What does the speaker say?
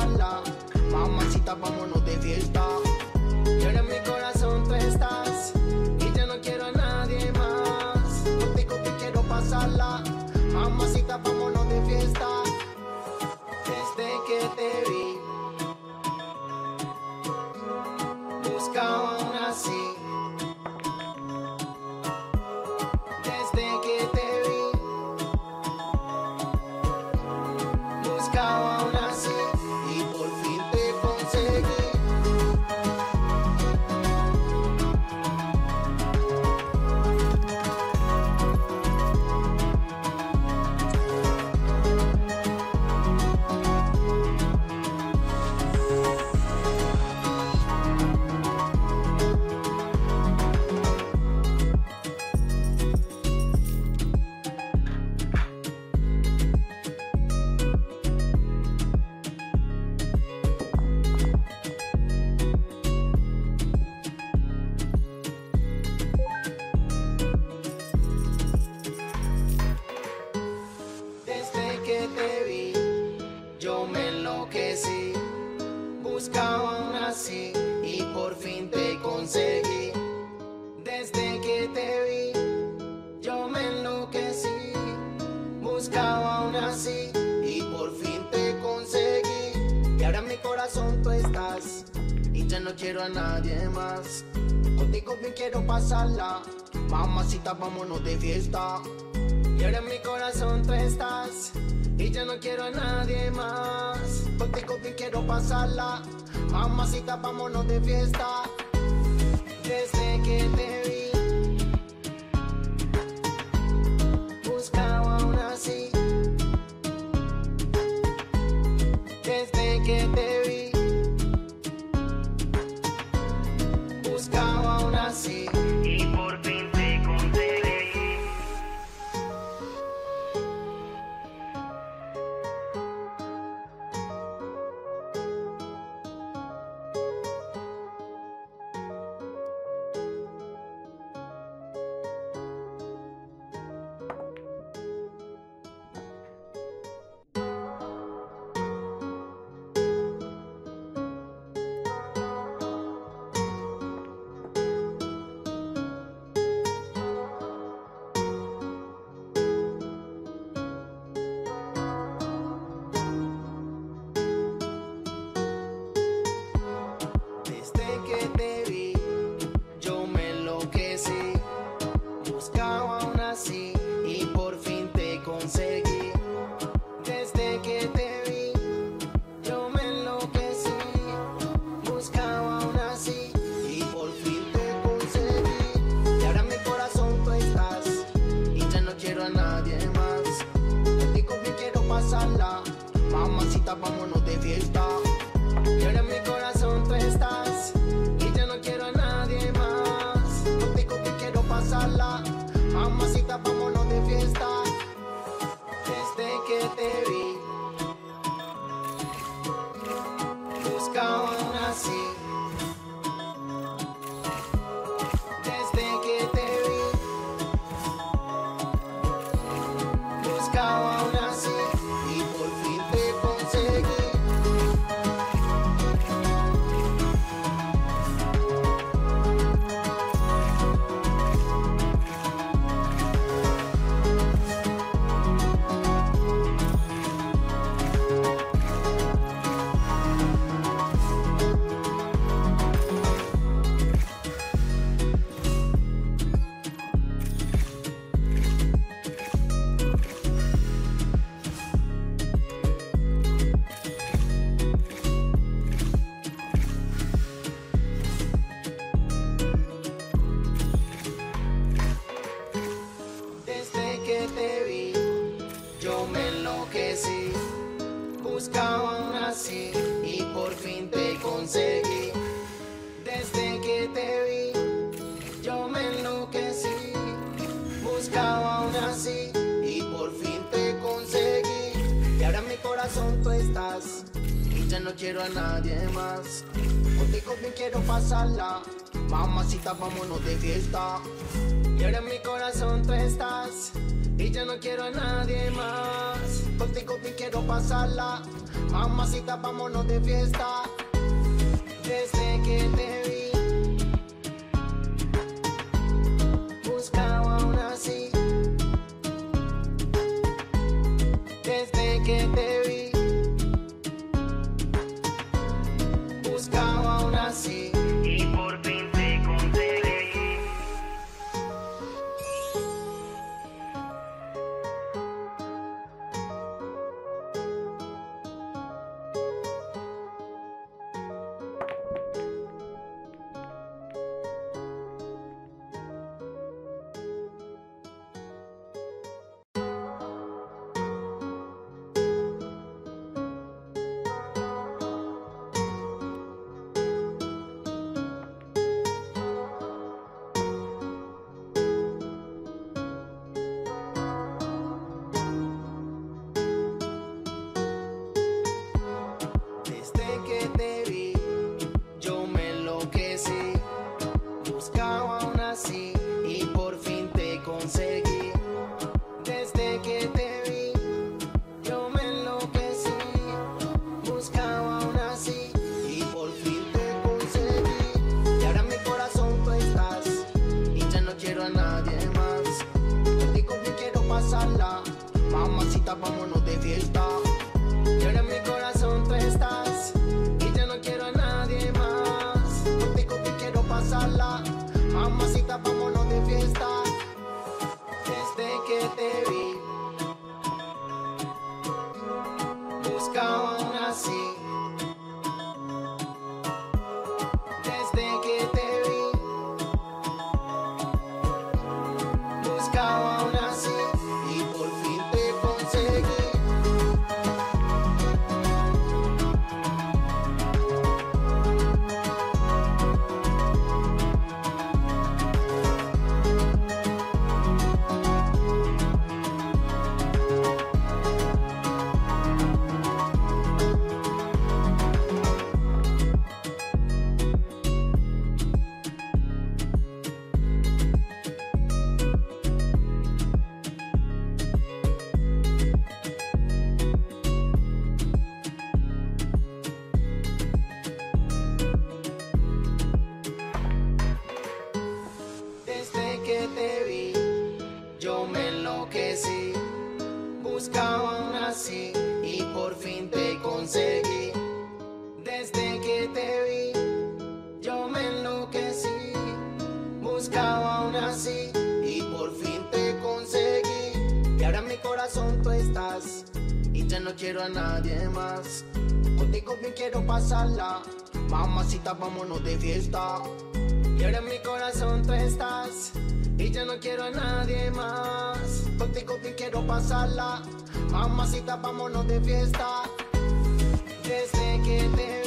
sala. Mamacita, vámonos de fiesta. Y ahora en mi corazón tú estás, y yo no quiero a nadie más. Contigo te quiero pasarla. Mamacita, vámonos de fiesta. Desde que te vi, buscaba una así. Desde que te vi, buscaba una así. Y por fin te conseguí. Yo me enloquecí, buscaba una así y por fin te conseguí. Desde que te vi, yo me enloquecí, buscaba una así y por fin te conseguí. Y ahora en mi corazón tú estás y ya no quiero a nadie más. Contigo bien quiero pasarla, mamacita, vámonos de fiesta. Y ahora en mi corazón tú estás y ya no quiero a nadie más. Contigo bien quiero pasarla, mamacita, vámonos de fiesta. Desde que te vi, buscaba una así. Desde que te vi, buscaba una así. Y por fin te conseguí. Buscaba una así y por fin te conseguí. Desde que te vi, yo me enloquecí. Buscaba una así y por fin te conseguí. Y ahora en mi corazón tú estás y ya no quiero a nadie más. Contigo bien quiero pasarla, mamacita, vámonos de fiesta. Y ahora en mi corazón tú estás y ya no quiero a nadie más. Contigo bien quiero pasarla. Mamacita, vámonos de fiesta. Desde que te vi, buscaba una así. Desde que te vi, buscaba una así. Y por fin te conseguí. Buscaba una así y por fin te conseguí. Desde que te vi, yo me enloquecí. Buscaba una así y por fin te conseguí. Y ahora en mi corazón tú estás y ya no quiero a nadie más. Contigo bien quiero pasarla, mamacita, vámonos de fiesta. Y ahora en mi corazón tú estás Y ya no quiero a nadie más. Contigo me quiero pasarla. Mamacita, vámonos de fiesta. Desde que te vi, buscaba una así. Desde que te vi, buscaba una así. Y por fin te conseguí. Buscaba una así y por fin te conseguí. Desde que te vi, yo me enloquecí. Buscaba una así y por fin te conseguí. Y ahora en mi corazón tú estás y ya no quiero a nadie más. Contigo me quiero pasarla. Mamacita, vámonos de fiesta. Y ahora en mi corazón tú estás y ya no quiero a nadie más. Contigo me quiero pasarla. Mamacita, vámonos de fiesta. Desde que te vi, buscaba una así. Desde que te vi, buscaba una así. Y por fin te conseguí. Yo me enloquecí, buscaba una así y por fin te conseguí. Desde que te vi, yo me enloquecí, buscaba una así y por fin te conseguí. Y ahora en mi corazón tú estás y ya no quiero a nadie más. Contigo me quiero pasarla. Mamacita, vámonos de fiesta. Y ahora en mi corazón tú estás y ya no quiero a nadie más. Contigo te quiero pasarla. Mamacita, vámonos de fiesta. Desde que te